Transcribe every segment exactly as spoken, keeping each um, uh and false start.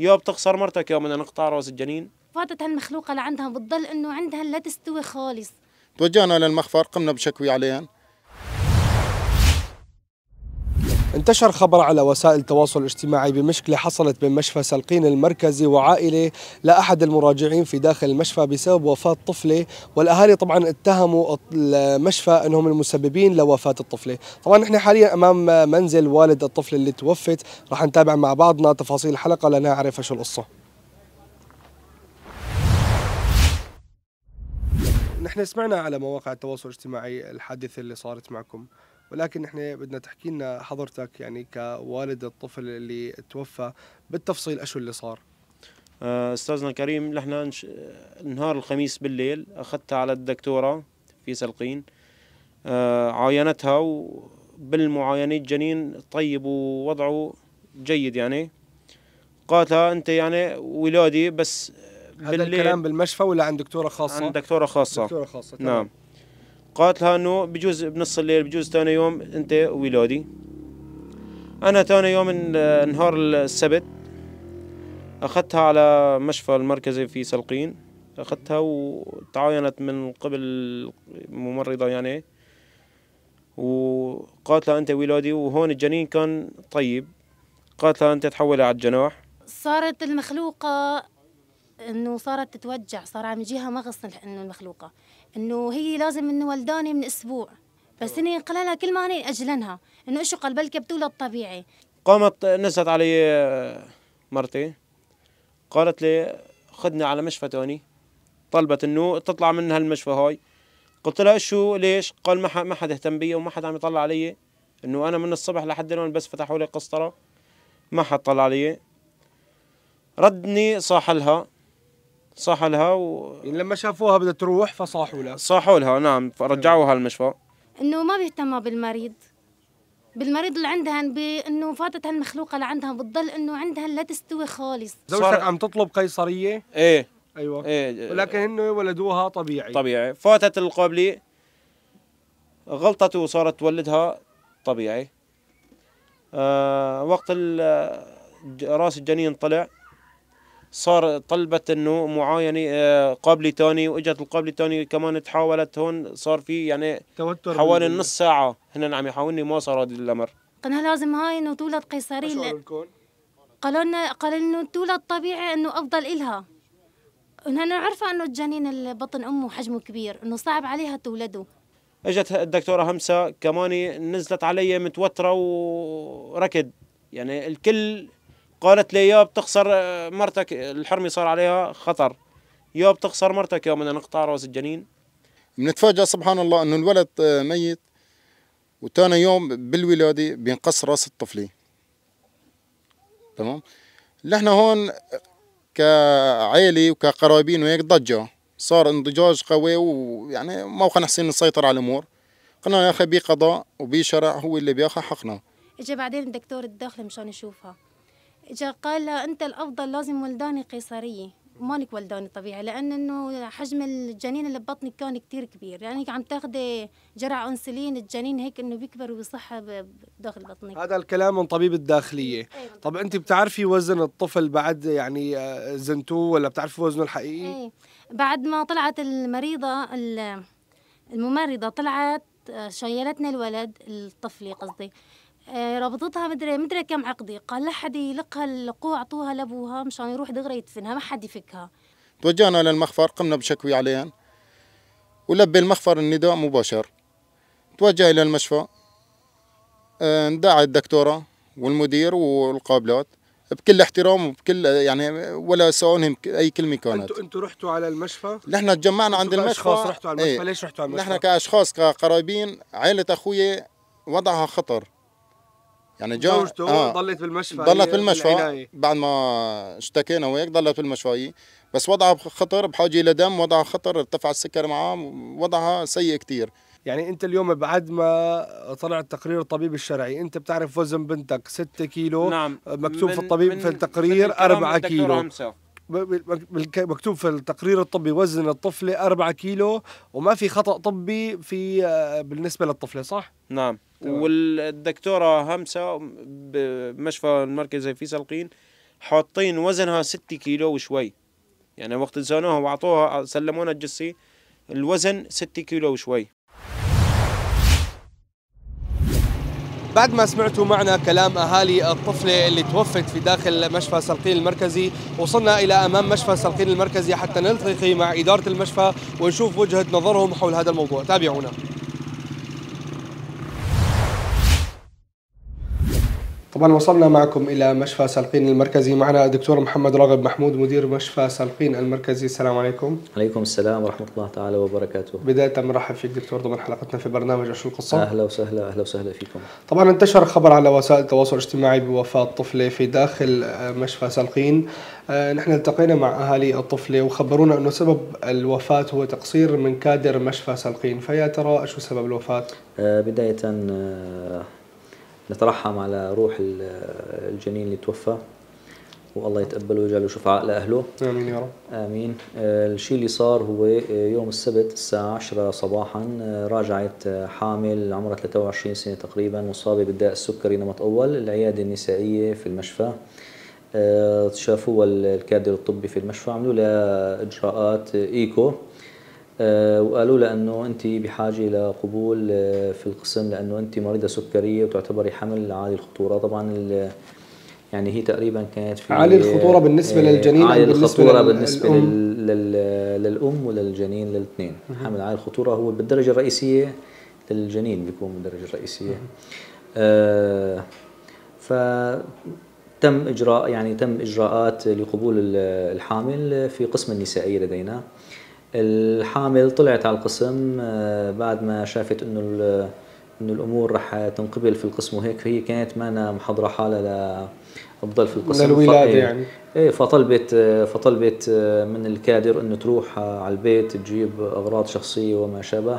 يا بتخسر مرتك يا بدنا نقطع راس الجنين. فاتت هالمخلوقه لعندها بتضل انه عندها لا تستوي خالص. توجهنا للمخفر، قمنا بشكوى عليهم. انتشر خبر على وسائل التواصل الاجتماعي بمشكلة حصلت بين مشفى سلقين المركزي وعائلة لأحد المراجعين في داخل المشفى بسبب وفاة طفلة، والأهالي طبعا اتهموا المشفى أنهم المسببين لوفاة الطفلة. طبعا نحن حاليا أمام منزل والد الطفلة اللي توفت، راح نتابع مع بعضنا تفاصيل الحلقة لنعرف شو القصة. نحن سمعنا على مواقع التواصل الاجتماعي الحادثة اللي صارت معكم، ولكن احنا بدنا تحكي لنا حضرتك يعني كوالد الطفل اللي توفى بالتفصيل اشو اللي صار. استاذنا كريم، نحن نهار الخميس بالليل اخذتها على الدكتوره في سلقين، عاينتها وبالمعاينه الجنين طيب ووضعه جيد، يعني قالت لها انت يعني ولادي بس. هذا الكلام بالمشفى ولا عند دكتوره خاصه؟ عند دكتوره خاصه. دكتوره خاصه، تمام. نعم. قالت لها انه بجوز بنص الليل، بجوز ثاني يوم انت ولادي. انا ثاني يوم نهار السبت اخذتها على مشفى المركزي في سلقين، اخذتها وتعاينت من قبل ممرضه يعني، وقالت لها انت ولادي، وهون الجنين كان طيب. قالت لها انت تحولها على الجناح. صارت المخلوقه انه صارت تتوجع، صار عم يجيها مغص انه المخلوقه انه هي لازم انه ولداني من اسبوع، بس اني انقلها كل ما اني اجلنها انه ايش قال بلكي بتولد طبيعي. قامت نزلت علي مرتي، قالت لي خدني على مشفى ثاني، طلبت انه تطلع من هالمشفى هاي. قلت لها شو ليش؟ قال ما ما حد اهتم بي وما حد عم يطلع علي، انه انا من الصبح لحد الان بس فتحوا لي قسطره ما حد طلع علي. ردني صاح لها صاح لها و... لما شافوها بدها تروح فصاحوا لها. صاحوا لها، نعم، فرجعوها المشفى. انه ما بيهتموا بالمريض، بالمريض اللي عندها، بانه فاتت هالمخلوقه اللي عندها بتضل انه عندها لا تستوي خالص. زوجتك عم تطلب قيصريه؟ ايه ايوه ايه، ولكن هن ولدوها طبيعي. طبيعي، فاتت القابلي غلطت وصارت تولدها طبيعي. آه وقت راس الجنين طلع، صار طلبت انه معاينه قابلي ثاني، واجت القابلي ثاني كمان تحاولت. هون صار في يعني توتر حوالي نص ساعه هن عم يحاولني، ما صار هذا الامر. قلنا لازم هاي انه تولد قيصريه، قالوا لنا قالوا انه تولد طبيعي انه افضل الها، انها عارفه انه الجنين اللي بطن امه حجمه كبير انه صعب عليها تولده. اجت الدكتوره همسه كمان نزلت علي متوتره وركض، يعني الكل قالت لي يا بتخسر مرتك، الحرمي صار عليها خطر، يا بتخسر مرتك يا بدنا نقطع راس الجنين. بنتفاجئ سبحان الله انه الولد ميت، وثاني يوم بالولاده بينقص راس الطفله. تمام؟ نحن هون كعائله وكقرايبين وهيك ضجه، صار انضجاج قوي، ويعني ما كان حسين نسيطر على الامور. قلنا يا اخي بي قضاء وبي شرع، هو اللي بياخذ حقنا. اجى بعدين الدكتور الداخلي مشان يشوفها، اجا قال لها انت الافضل لازم ولداني قيصريه ومانك ولداني طبيعي، لان انه حجم الجنين اللي ببطنك كان كثير كبير، يعني عم تاخذي جرعه انسولين الجنين هيك انه بيكبر ويصح بداخل بطنك. هذا الكلام من طبيب الداخليه. أيوة. طب انت بتعرفي وزن الطفل بعد يعني زنتوه ولا بتعرفي وزنه الحقيقي؟ أيوة. بعد ما طلعت المريضه الممرضه طلعت شيلتنا الولد الطفلي قصدي، ربطتها مدري مدري كم عقدي، قال لا حد يلقها اللقوه، اعطوها لابوها مشان يروح دغري يدفنها، ما حد يفكها. توجهنا للمخفر، قمنا بشكوى عليهم، ولبي المخفر النداء مباشر. توجه الى المشفى، اندعى الدكتوره والمدير والقابلات بكل احترام وبكل يعني ولا سالونهم اي كلمه كانت. انتوا انتوا رحتوا على المشفى؟ نحن تجمعنا عند المشفى. اشخاص رحتوا على المشفى؟ ايه. ليش رحتوا على المشفى؟ نحن كاشخاص كقرايبين، عائله اخوي وضعها خطر، يعني زوجته آه. ضلت بالمشفى، ضلت بالمشفى بعد ما اشتكينا وهيك ضلت بالمشفى، بس وضعها خطر، بحاجه الى دم، وضعها خطر، ارتفع السكر معها، وضعها سيء كثير. يعني انت اليوم بعد ما طلع التقرير الطبيب الشرعي، انت بتعرف وزن بنتك ستة كيلو. نعم. مكتوب في الطبيب في التقرير أربعة كيلو، مكتوب في التقرير الطبي وزن الطفله أربعة كيلو، وما في خطأ طبي في بالنسبه للطفله، صح؟ نعم. والدكتوره همسه بمشفى المركزي في سلقين حاطين وزنها ستة كيلو وشوي، يعني وقت زانوها وعطوها سلمونا الجسي الوزن ستة كيلو وشوي. بعد ما سمعتوا معنا كلام أهالي الطفلة اللي توفت في داخل مشفى سلقين المركزي، وصلنا إلى أمام مشفى سلقين المركزي حتى نلتقي مع إدارة المشفى ونشوف وجهة نظرهم حول هذا الموضوع. تابعونا. طبعا وصلنا معكم إلى مشفى سلقين المركزي، معنا الدكتور محمد راغب محمود مدير مشفى سلقين المركزي. السلام عليكم. عليكم السلام ورحمة الله تعالى وبركاته. بداية مرحب فيك دكتور ضمن حلقتنا في برنامج عشر القصة. أهلا وسهلا. أهلا وسهلا فيكم. طبعا انتشر خبر على وسائل التواصل الاجتماعي بوفاة طفلة في داخل مشفى سلقين. نحن التقينا مع أهالي الطفلة وخبرونا أنه سبب الوفاة هو تقصير من كادر مشفى سلقين، فيا ترى شو سبب الوفاة؟ بداية نترحم على روح الجنين اللي توفى، والله يتقبله ويجعله شفعاء لأهله. آمين يا رب. آمين. الشيء اللي صار هو يوم السبت الساعة عشرة صباحا راجعت حامل عمرها ثلاثة وعشرين سنة تقريبا مصابة بالداء السكري نمط أول العيادة النسائية في المشفى. شافوها الكادر الطبي في المشفى، عملوا لها إجراءات إيكو وقالوا لها انه انت بحاجه لقبول في القسم لانه انت مريضه سكريه وتعتبري حمل عالي الخطوره. طبعا يعني هي تقريبا كانت في عالي الخطوره بالنسبه للجنين، عالي الخطوره بالنسبه للام وللجنين للاثنين. حمل عالي الخطوره هو بالدرجه الرئيسيه للجنين، بيكون بالدرجه الرئيسيه. آه ف تم اجراء يعني تم اجراءات لقبول الحامل في قسم النسائيه لدينا. الحامل طلعت على القسم بعد ما شافت انه انه الامور رح تنقبل في القسم وهيك، فهي كانت مانا محضره حالها لتضل في القسم للولاده يعني. ايه فطلبت فطلبت من الكادر انه تروح على البيت تجيب اغراض شخصيه وما شابه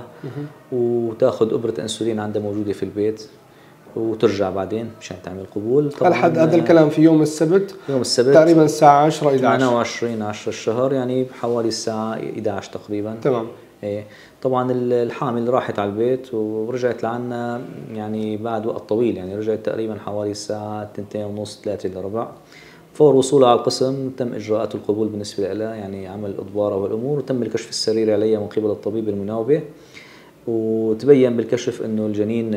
وتاخذ ابره انسولين عندها موجوده في البيت وترجع بعدين مشان تعمل قبول. لحد هذا الكلام في يوم السبت يوم السبت تقريبا الساعة عشرة إلى ثمانية وعشرين عشرة الشهر، يعني بحوالي الساعة إحدى عشرة تقريبا. تمام. ايه طبعا الحامل راحت على البيت ورجعت لعنا يعني بعد وقت طويل، يعني رجعت تقريبا حوالي الساعة اثنتين ونص ثلاثة إلى ربع. فور وصولها على القسم تم إجراءات القبول بالنسبة لها، يعني عمل إضبارها والأمور، وتم الكشف السريري عليها من قبل الطبيب المناوبة، وتبين بالكشف انه الجنين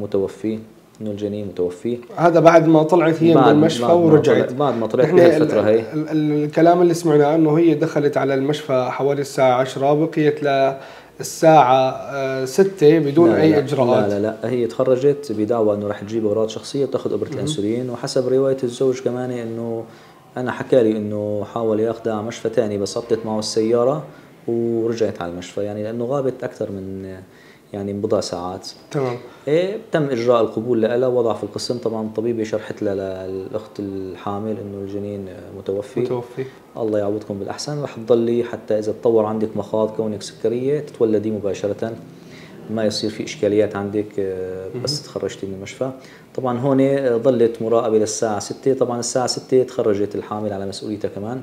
متوفي، انه الجنين متوفي. هذا بعد ما طلعت هي من المشفى ورجعت. بعد ما طلعت هي الفتره هي الكلام اللي سمعناه انه هي دخلت على المشفى حوالي الساعه عشرة، بقيت للساعه ستة بدون لا اي لا اجراءات. لا لا لا هي تخرجت بدعوى انه رح تجيب اغراض شخصيه وتاخذ ابره الانسولين، وحسب روايه الزوج كمان انه انا حكى لي انه حاول ياخذها على مشفى ثاني بس هبطت معه السياره ورجعت على المشفى، يعني لانه غابت اكثر من يعني بضع ساعات. تمام. ايه تم اجراء القبول لها، وضع في القسم. طبعا الطبيبه شرحت لها للاخت الحامل انه الجنين متوفي متوفي الله يعوضكم بالاحسن، رح تضلي حتى اذا تطور عندك مخاض كونك سكريه تتولدي مباشره، ما يصير في اشكاليات عندك بس تخرجتي من المشفى. طبعا هون ظلت مراقبه للساعه ستة، طبعا الساعه ستة تخرجت الحامل على مسؤوليتها كمان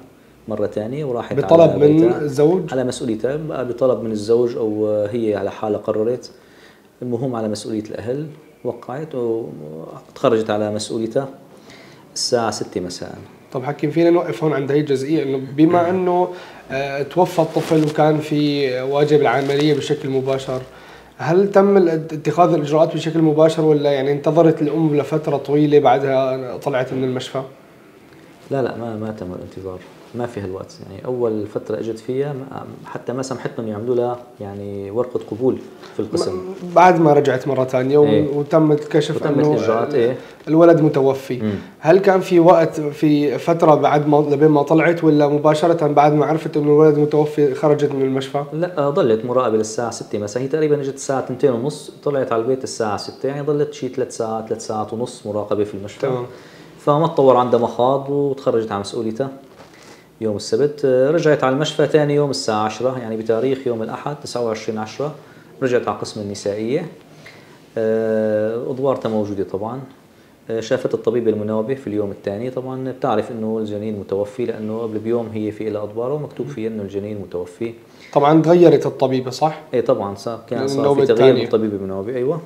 مرة ثانية وراحت بطلب من الزوج، على مسؤوليتها بطلب من الزوج أو هي على حالها قررت، المهم على مسؤولية الأهل وقعت وتخرجت على مسؤوليتها الساعة ستة مساء. طب حكيم فينا نوقف هون عند هي الجزئية، إنه بما إنه توفى الطفل وكان في واجب العملية بشكل مباشر، هل تم اتخاذ الإجراءات بشكل مباشر ولا يعني انتظرت الأم لفترة طويلة بعدها طلعت من المشفى؟ لا لا ما ما تم الانتظار، ما في هالوقت، يعني اول فتره اجت فيها حتى ما سمحت لهم يعملوا لها يعني ورقه قبول في القسم. بعد ما رجعت مره ثانيه وتم الكشف انه ايه؟ الولد متوفي. مم. هل كان في وقت في فتره بعد ما لبين ما طلعت ولا مباشره بعد ما عرفت انه الولد متوفي خرجت من المشفى؟ لا ضلت مراقبه للساعه ستة مساء، هي تقريبا اجت الساعه اثنتين ونص طلعت على البيت الساعه ستة، يعني ضلت شيء ثلاث ساعات ثلاث ساعات ونص مراقبه في المشفى. تمام. فما تطور عندها مخاض وتخرجت على مسؤوليتها يوم السبت. رجعت على المشفى ثاني يوم الساعة عشرة، يعني بتاريخ يوم الأحد تسعة وعشرين عشرة رجعت على قسم النسائية، أدوارتها موجودة طبعا. شافت الطبيبة المناوبة في اليوم الثاني، طبعا بتعرف انه الجنين متوفي لانه قبل بيوم هي في لها أدوار ومكتوب فيها انه الجنين متوفي. طبعا تغيرت الطبيبة صح؟ اي طبعا صار كان صار في تغيير بالطبيبة المناوبة. ايوه.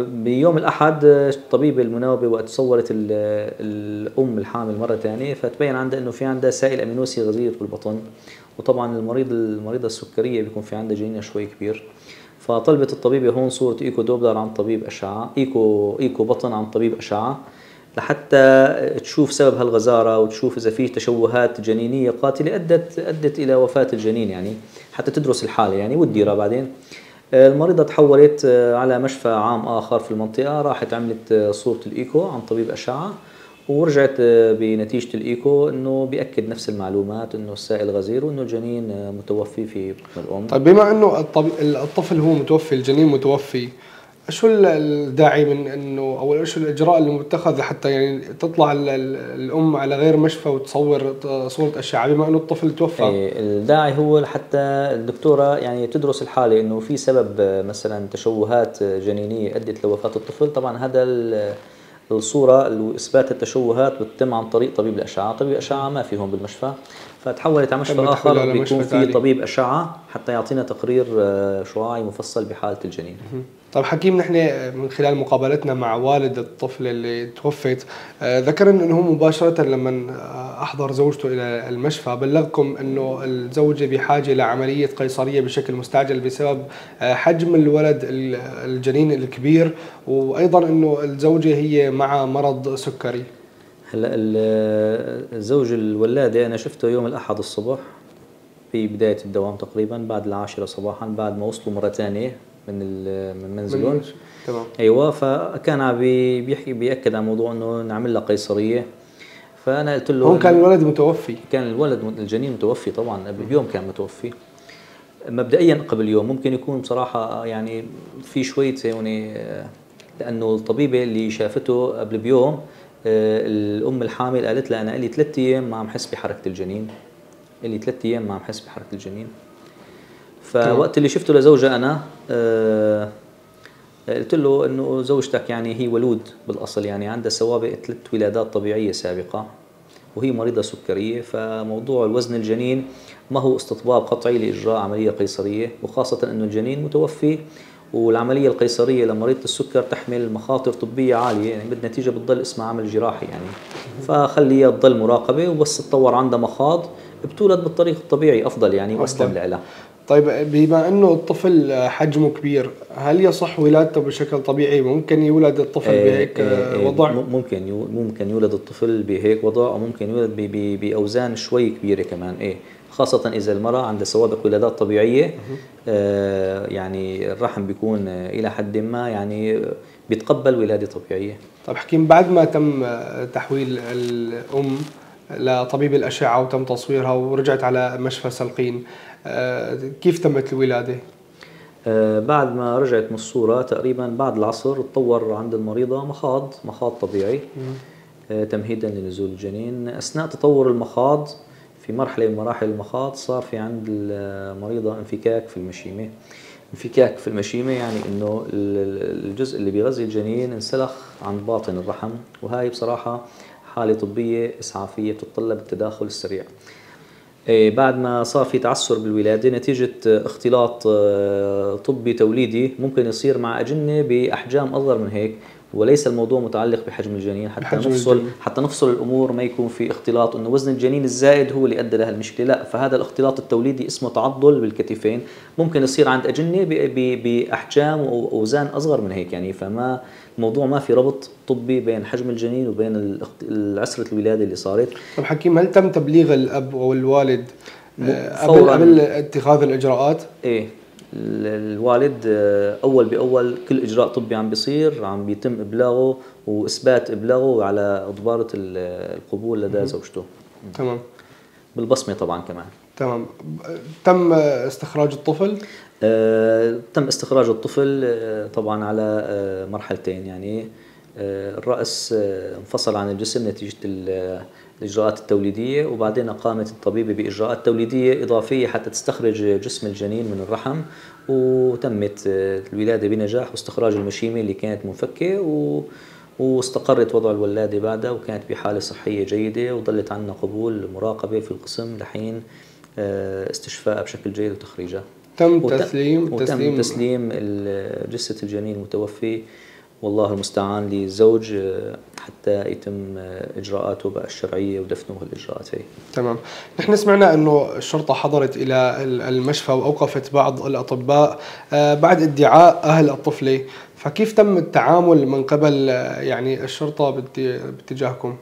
بيوم الأحد الطبيب المناوبة وقت صورت الأم الحامل مرة ثانية فتبين عندها إنه في عندها سائل أمينوسي غزير بالبطن، وطبعا المريض المريضة السكرية بيكون في عندها جنين شوي كبير، فطلبت الطبيبة هون صورة إيكو دوبلر عن طبيب أشعة، إيكو إيكو بطن عن طبيب أشعة، لحتى تشوف سبب هالغزارة وتشوف إذا في تشوهات جنينية قاتلة أدت أدت إلى وفاة الجنين، يعني حتى تدرس الحالة يعني وتديرها بعدين. المريضة تحولت على مشفى عام آخر في المنطقة، راحت عملت صورة الإيكو عن طبيب أشعة ورجعت بنتيجة الإيكو إنه بيأكد نفس المعلومات إنه السائل غزير وإنه الجنين متوفي في بطن الأم. طيب بما إنه الطفل هو متوفي، الجنين متوفي، شو الداعي من إنه أو شو الإجراء اللي متخذ لحتى يعني تطلع الأم على غير مشفى وتصور صورة أشعة بما إنه الطفل توفى؟ إيه الداعي هو حتى الدكتورة يعني تدرس الحالة إنه في سبب مثلا تشوهات جنينية أدت لوفاة الطفل. طبعا هذا الصورة وإثبات التشوهات بتتم عن طريق طبيب الأشعة، طبيب الأشعة ما فيهم بالمشفى فتحولت على مشفى آخر بيكون في طبيب أشعة حتى يعطينا تقرير شعاعي مفصل بحالة الجنين. طيب حكيم، نحن من خلال مقابلتنا مع والد الطفل اللي توفت ذكر انه مباشرة لما احضر زوجته الى المشفى بلغكم انه الزوجة بحاجة لعملية قيصرية بشكل مستعجل بسبب حجم الولد الجنين الكبير، وايضا انه الزوجة هي مع مرض سكري. هلا الزوج الولادة انا شفته يوم الاحد الصبح في بداية الدوام تقريبا بعد العاشرة صباحا، بعد ما وصلوا مرة ثانية من من منزلهم. تمام. ايوه، فكان عم بيحكي بياكد على موضوع انه نعمل له قيصريه، فانا قلت له هون كان الولد متوفي، كان الولد الجنين متوفي طبعا قبل بيوم كان متوفي مبدئيا، قبل يوم ممكن يكون بصراحه يعني في شويه هون، لانه الطبيبه اللي شافته قبل بيوم الام الحامل قالت لها انا لي ثلاث ايام ما عم حس بحركه الجنين، لي ثلاث ايام ما عم حس بحركه الجنين. فوقت اللي شفته لزوجة أنا آه قلت له أنه زوجتك يعني هي ولود بالأصل، يعني عندها سوابق ثلاث ولادات طبيعية سابقة وهي مريضة سكرية، فموضوع الوزن الجنين ما هو استطباب قطعي لإجراء عملية قيصرية، وخاصة أنه الجنين متوفي والعملية القيصرية لمريضة السكر تحمل مخاطر طبية عالية، يعني بالنتيجة بتضل اسمها عمل جراحي يعني، فخليها تضل مراقبة وبس تطور عندها مخاض بتولد بالطريق الطبيعي أفضل يعني وأسلم لها. طيب بما انه الطفل حجمه كبير، هل يصح ولادته بشكل طبيعي؟ ممكن يولد الطفل بهيك وضع؟ ممكن ممكن يولد الطفل بهيك وضع، او ممكن يولد باوزان شوي كبيره كمان، ايه خاصه اذا المراه عندها سوابق ولادات طبيعيه آه يعني الرحم بيكون الى حد ما يعني بيتقبل ولاده طبيعيه. طيب حكيم، بعد ما تم تحويل الام لطبيب الأشعة وتم تصويرها ورجعت على مشفى سلقين، كيف تمت الولادة؟ بعد ما رجعت من الصورة تقريبا بعد العصر تطور عند المريضة مخاض مخاض طبيعي تمهيدا لنزول الجنين. أثناء تطور المخاض في مرحلة من مراحل المخاض صار في عند المريضة انفكاك في المشيمة، انفكاك في المشيمة يعني إنه الجزء اللي بيغذي الجنين انسلخ عن باطن الرحم، وهاي بصراحة حالة طبية إسعافية بتتطلب التداخل السريع. بعد ما صار في تعسر بالولادة نتيجة اختلاط طبي توليدي ممكن يصير مع أجنة بأحجام أصغر من هيك، وليس الموضوع متعلق بحجم الجنين حتى نفصل الجنين. حتى نفصل الأمور، ما يكون في اختلاط إنه وزن الجنين الزائد هو اللي أدى لها المشكلة، لا، فهذا الاختلاط التوليدي اسمه تعضل بالكتفين، ممكن يصير عند أجنة بأحجام وأوزان أصغر من هيك يعني، فما الموضوع ما في ربط طبي بين حجم الجنين وبين عسرة الولادة اللي صارت. طب حكيم، هل تم تبليغ الأب أو الوالد قبل قبل اتخاذ الإجراءات؟ إيه الوالد اول باول كل اجراء طبي عم بيصير عم بيتم ابلاغه واثبات ابلاغه على اضباره القبول لدى زوجته. تمام. بالبصمه طبعا كمان. تمام. تم استخراج الطفل؟ آه، تم استخراج الطفل طبعا على مرحلتين، يعني الراس انفصل عن الجسم نتيجه الإجراءات التوليدية، وبعدين قامت الطبيبة بإجراءات توليدية إضافية حتى تستخرج جسم الجنين من الرحم، وتمت الولادة بنجاح واستخراج المشيمة اللي كانت منفكة و... واستقرت وضع الولادة بعدها، وكانت بحالة صحية جيدة، وظلت عندنا قبول مراقبة في القسم لحين استشفائها بشكل جيد وتخريجها. تم تسليم تسليم تسليم جثة الجنين المتوفي والله المستعان للزوج حتى يتم اجراءاته بقى الشرعيه ودفنه الاجراءات هي. تمام، نحن سمعنا انه الشرطه حضرت الى المشفى واوقفت بعض الاطباء بعد ادعاء اهل الطفله، فكيف تم التعامل من قبل يعني الشرطه باتجاهكم؟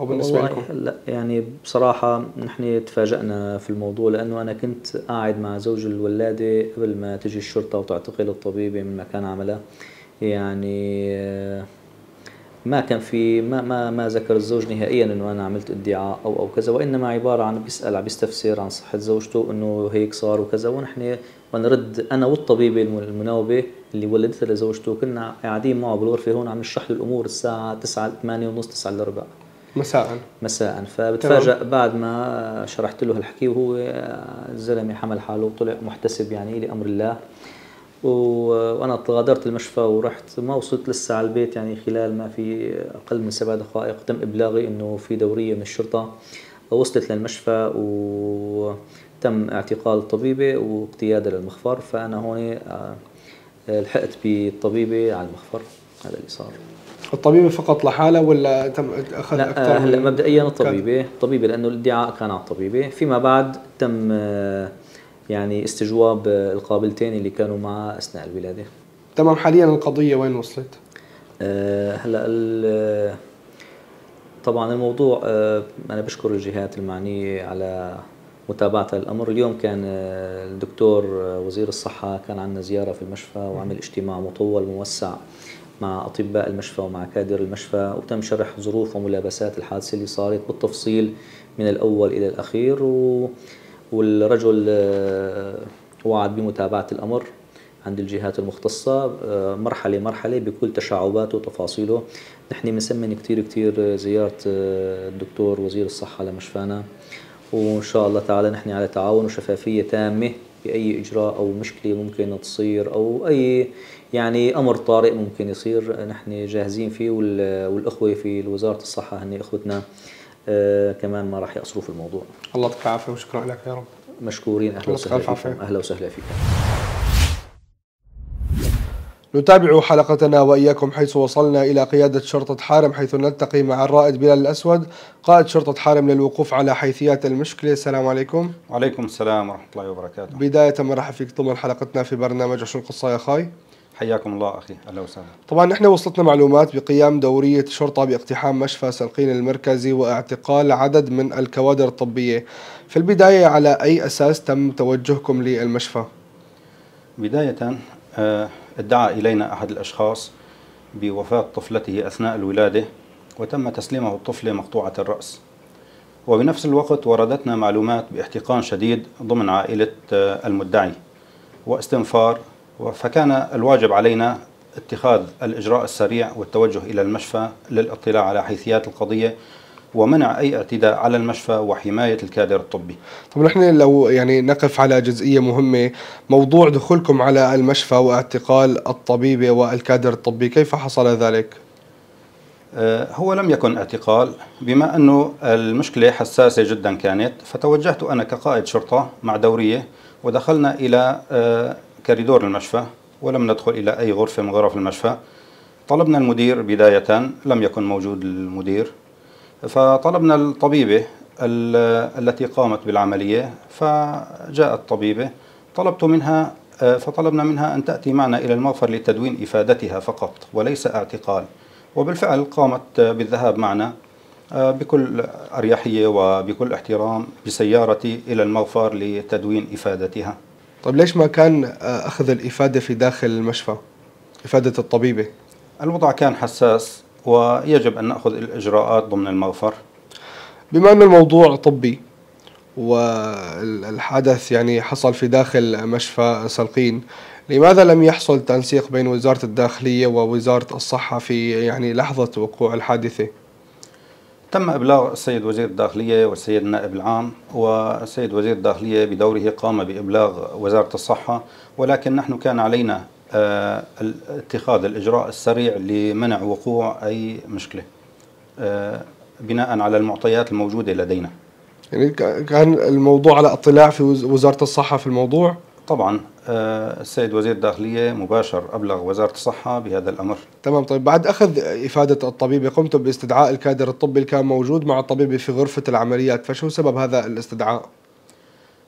او بالنسبه لكم؟ لا يعني بصراحه نحن تفاجئنا في الموضوع لانه انا كنت قاعد مع زوج الولاده قبل ما تجي الشرطه وتعتقل الطبيبه من مكان عملها. يعني ما كان في ما ما ما ذكر الزوج نهائيا انه انا عملت ادعاء او او كذا، وانما عباره عن بيسال عم بيستفسر عن صحه زوجته انه هيك صار وكذا، ونحن ونرد انا والطبيبه المناوبه اللي ولدتها لزوجته كنا قاعدين معه بالغرفه هون عم نشرح له الامور الساعه تسعة ثمانية ونص تسعة إلا ربع مساء مساء. فبتفاجأ بعد ما شرحت له هالحكي وهو الزلمه حمل حاله وطلع محتسب يعني لامر الله، وانا غادرت المشفى ورحت ما وصلت لسه على البيت يعني خلال ما في اقل من سبع دقائق تم ابلاغي انه في دوريه من الشرطه وصلت للمشفى وتم اعتقال الطبيبه واقتيادها للمخفر، فانا هون لحقت بالطبيبه على المخفر. هذا اللي صار. الطبيبه فقط لحالها ولا تم اخذ اكثر؟ هلا مبدئيا الطبيبه الطبيبه لانه الادعاء كان على الطبيبه، فيما بعد تم يعني استجواب القابلتين اللي كانوا معه اثناء الولاده. تمام، حاليا القضيه وين وصلت؟ أه هلا طبعا الموضوع أه انا بشكر الجهات المعنيه على متابعتها الامر، اليوم كان الدكتور وزير الصحه كان عندنا زياره في المشفى وعمل اجتماع مطول موسع مع اطباء المشفى ومع كادر المشفى، وتم شرح ظروف وملابسات الحادثه اللي صارت بالتفصيل من الاول الى الاخير، و والرجل وعد بمتابعة الأمر عند الجهات المختصة مرحلة مرحلة بكل تشعباته وتفاصيله. نحن بنسمن كتير كتير زيارة الدكتور وزير الصحة لمشفانا، وإن شاء الله تعالى نحن على تعاون وشفافية تامة بأي إجراء أو مشكلة ممكن تصير أو أي يعني أمر طارئ ممكن يصير نحن جاهزين فيه، والأخوة في وزارة الصحة هن أخوتنا آه كمان ما راح يقصروا في الموضوع. الله يعطيك العافيه وشكرا لك يا رب. مشكورين، اهلا وسهلا فيكم. اهلا وسهلا فيكم. نتابع حلقتنا واياكم حيث وصلنا الى قياده شرطه حارم، حيث نلتقي مع الرائد بلال الاسود قائد شرطه حارم للوقوف على حيثيات المشكله. السلام عليكم. وعليكم السلام ورحمه الله وبركاته. بدايه مرحبا فيك ضمن حلقتنا في برنامج شو القصه يا خاي. حياكم الله أخي، أهلا وسهلا. طبعا نحن وصلتنا معلومات بقيام دورية الشرطة باقتحام مشفى سلقين المركزي واعتقال عدد من الكوادر الطبية، في البداية على أي أساس تم توجهكم للمشفى؟ بداية ادعى إلينا أحد الأشخاص بوفاة طفلته أثناء الولادة وتم تسليمه الطفلة مقطوعة الرأس، وبنفس الوقت وردتنا معلومات باحتقان شديد ضمن عائلة المدعي واستنفار، فكان الواجب علينا اتخاذ الإجراء السريع والتوجه إلى المشفى للاطلاع على حيثيات القضية ومنع أي اعتداء على المشفى وحماية الكادر الطبي. طب نحن لو يعني نقف على جزئية مهمة، موضوع دخولكم على المشفى واعتقال الطبيبة والكادر الطبي، كيف حصل ذلك؟ هو لم يكن اعتقال، بما أنه المشكلة حساسة جدا كانت، فتوجهت أنا كقائد شرطة مع دورية ودخلنا إلى كوريدور المشفى ولم ندخل إلى أي غرفة من غرف المشفى. طلبنا المدير بداية، لم يكن موجود المدير، فطلبنا الطبيبة التي قامت بالعملية، فجاءت الطبيبة طلبت منها فطلبنا منها أن تأتي معنا إلى المغفر لتدوين إفادتها فقط وليس اعتقال، وبالفعل قامت بالذهاب معنا بكل أريحية وبكل احترام بسيارتي إلى المغفر لتدوين إفادتها. طيب ليش ما كان أخذ الإفادة في داخل المشفى؟ إفادة الطبيبة. الوضع كان حساس ويجب أن نأخذ الإجراءات ضمن المغفر. بما أن الموضوع طبي والحدث يعني حصل في داخل مشفى سلقين، لماذا لم يحصل تنسيق بين وزارة الداخلية ووزارة الصحة في يعني لحظة وقوع الحادثة؟ تم إبلاغ السيد وزير الداخلية والسيد النائب العام، والسيد وزير الداخلية بدوره قام بإبلاغ وزارة الصحة، ولكن نحن كان علينا اتخاذ الإجراء السريع لمنع وقوع أي مشكلة بناء على المعطيات الموجودة لدينا. يعني كان الموضوع على اطلاع في وزارة الصحة في الموضوع؟ طبعا السيد وزير الداخلية مباشر أبلغ وزارة الصحة بهذا الأمر. تمام. طيب بعد أخذ إفادة الطبيب قمتم باستدعاء الكادر الطبي اللي كان موجود مع الطبيب في غرفة العمليات، فشو سبب هذا الاستدعاء؟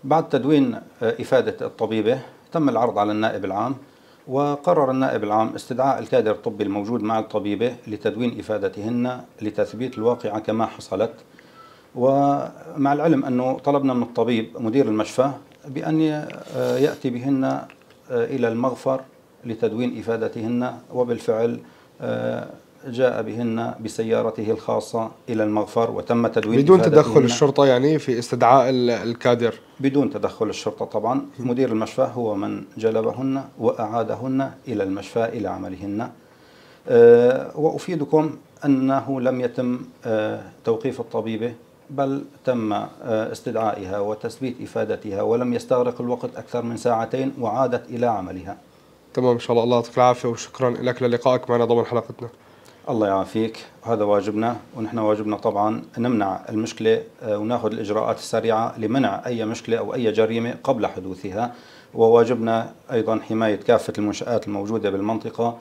بعد تدوين إفادة الطبيبة تم العرض على النائب العام، وقرر النائب العام استدعاء الكادر الطبي الموجود مع الطبيبة لتدوين إفادتهن لتثبيت الواقعة كما حصلت. ومع العلم أنه طلبنا من الطبيب مدير المشفى بأن يأتي بهن إلى المغفر لتدوين إفادتهن، وبالفعل جاء بهن بسيارته الخاصة إلى المغفر وتم تدوين بدون تدخل الشرطة. يعني في استدعاء الكادر بدون تدخل الشرطة طبعا، مدير المشفى هو من جلبهن وأعادهن إلى المشفى إلى عملهن. وأفيدكم أنه لم يتم توقيف الطبيبة، بل تم استدعائها وتثبيت إفادتها، ولم يستغرق الوقت أكثر من ساعتين وعادت إلى عملها. تمام. إن شاء الله الله يعطيك العافية، وشكرا لك للقائك معنا ضمن حلقتنا. الله يعافيك، هذا واجبنا، ونحن واجبنا طبعا نمنع المشكلة وناخذ الإجراءات السريعة لمنع أي مشكلة أو أي جريمة قبل حدوثها، وواجبنا أيضا حماية كافة المنشآت الموجودة بالمنطقة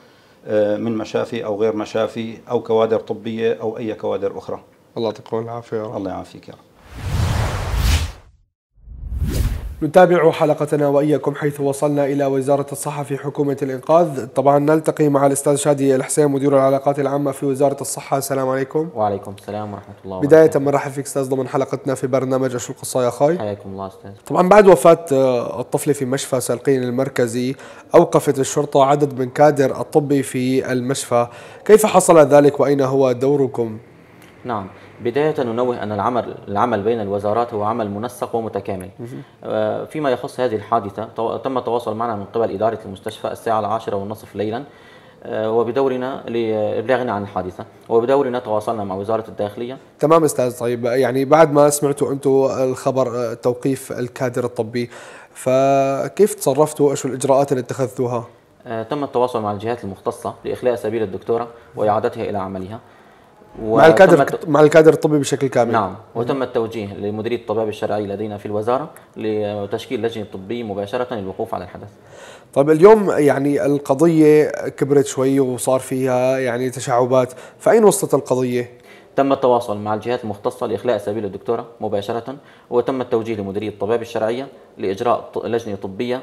من مشافي أو غير مشافي أو كوادر طبية أو أي كوادر أخرى. الله يعطيك العافية يا رب. الله يعافيك يا رب. نتابع حلقتنا وإياكم حيث وصلنا إلى وزارة الصحة في حكومة الإنقاذ. طبعا نلتقي مع الأستاذ شادي الحسين مدير العلاقات العامة في وزارة الصحة. السلام عليكم. وعليكم السلام ورحمة الله وبركاته. بداية بنرحب فيك أستاذ ضمن حلقتنا في برنامج أشو القصة يا أخي. حياكم الله أستاذ. طبعا بعد وفاة الطفل في مشفى سلقين المركزي أوقفت الشرطة عدد من كادر الطبي في المشفى، كيف حصل ذلك وأين هو دوركم؟ نعم، بداية ننوه أن العمل العمل بين الوزارات هو عمل منسق ومتكامل. فيما يخص هذه الحادثة تم التواصل معنا من قبل إدارة المستشفى الساعة العاشرة والنصف ليلا، وبدورنا لإبلاغنا عن الحادثة، وبدورنا تواصلنا مع وزارة الداخلية. تمام أستاذ. طيب يعني بعد ما سمعتوا أنتم الخبر توقيف الكادر الطبي، فكيف تصرفتوا وشو الإجراءات اللي اتخذتوها؟ تم التواصل مع الجهات المختصة لإخلاء سبيل الدكتورة وإعادتها إلى عملها مع الكادر مع الكادر الطبي بشكل كامل. نعم، وتم التوجيه لمديرية الطباب الشرعي لدينا في الوزارة لتشكيل لجنة طبية مباشرة للوقوف على الحدث. طيب اليوم يعني القضية كبرت شوي وصار فيها يعني تشعبات، فأين وصلت القضية؟ تم التواصل مع الجهات المختصة لإخلاء سبيل الدكتورة مباشرة، وتم التوجيه لمديرية الطباب الشرعية لإجراء لجنة طبية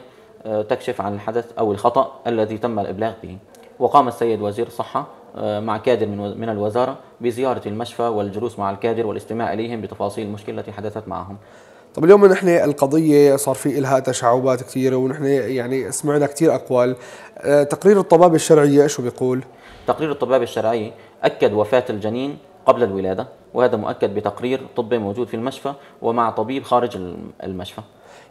تكشف عن الحدث أو الخطأ الذي تم الإبلاغ به. وقام السيد وزير الصحة مع كادر من الوزارة بزيارة المشفى والجلوس مع الكادر والاستماع إليهم بتفاصيل المشكلة التي حدثت معهم. طب اليوم نحن القضية صار في إلها تشعبات كثيرة، ونحن يعني سمعنا كثير أقوال. تقرير الطبابة الشرعية شو بيقول؟ تقرير الطبابة الشرعية أكد وفاة الجنين قبل الولادة، وهذا مؤكد بتقرير طبي موجود في المشفى ومع طبيب خارج المشفى.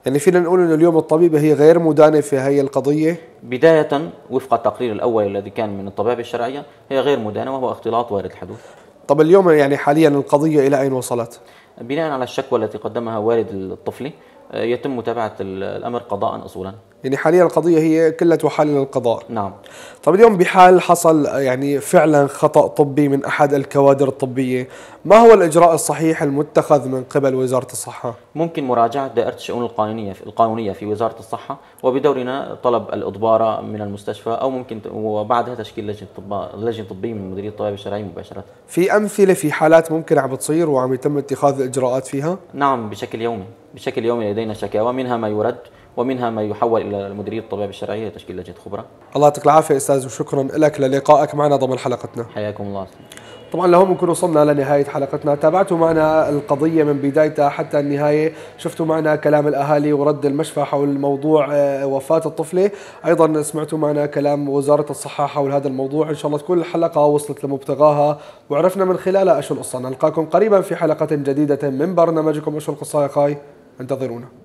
يعني فينا نقول أن اليوم الطبيبة هي غير مدانة في هي القضية؟ بداية وفق التقرير الأول الذي كان من الطبابة الشرعية هي غير مدانة، وهو اختلاط وارد الحدوث. طب اليوم يعني حاليا القضية إلى أين وصلت؟ بناء على الشكوى التي قدمها والد الطفل يتم متابعة الأمر قضاء أصولا. يعني حاليا القضية هي كلها تحال إلى القضاء. نعم. طب اليوم بحال حصل يعني فعلا خطأ طبي من أحد الكوادر الطبية، ما هو الإجراء الصحيح المتخذ من قبل وزارة الصحة؟ ممكن مراجعة دائرة الشؤون القانونية القانونية في وزارة الصحة، وبدورنا طلب الإضبارة من المستشفى، أو ممكن وبعدها تشكيل لجنة طبية لجنة طبية من مديرية الطباب الشرعي مباشرة. في أمثلة في حالات ممكن عم بتصير وعم يتم اتخاذ إجراءات فيها؟ نعم، بشكل يومي بشكل يومي لدينا شكاوى، منها ما يرد ومنها ما يحول إلى مديرية الطباب الشرعية لتشكيل لجنة خبرة. الله يعطيك العافية أستاذ، وشكرا لك للقائك معنا ضمن حلقتنا. حياكم الله. طبعا لهون نكون وصلنا لنهاية حلقتنا، تابعتوا معنا القضية من بدايتها حتى النهاية، شفتوا معنا كلام الأهالي ورد المشفى حول موضوع وفاة الطفلة، أيضا سمعتوا معنا كلام وزارة الصحة حول هذا الموضوع. إن شاء الله تكون الحلقة وصلت لمبتغاها وعرفنا من خلالها أشو القصة. نلقاكم قريبا في حلقة جديدة من برنامجكم أشو القصة يا خاي، انتظرونا.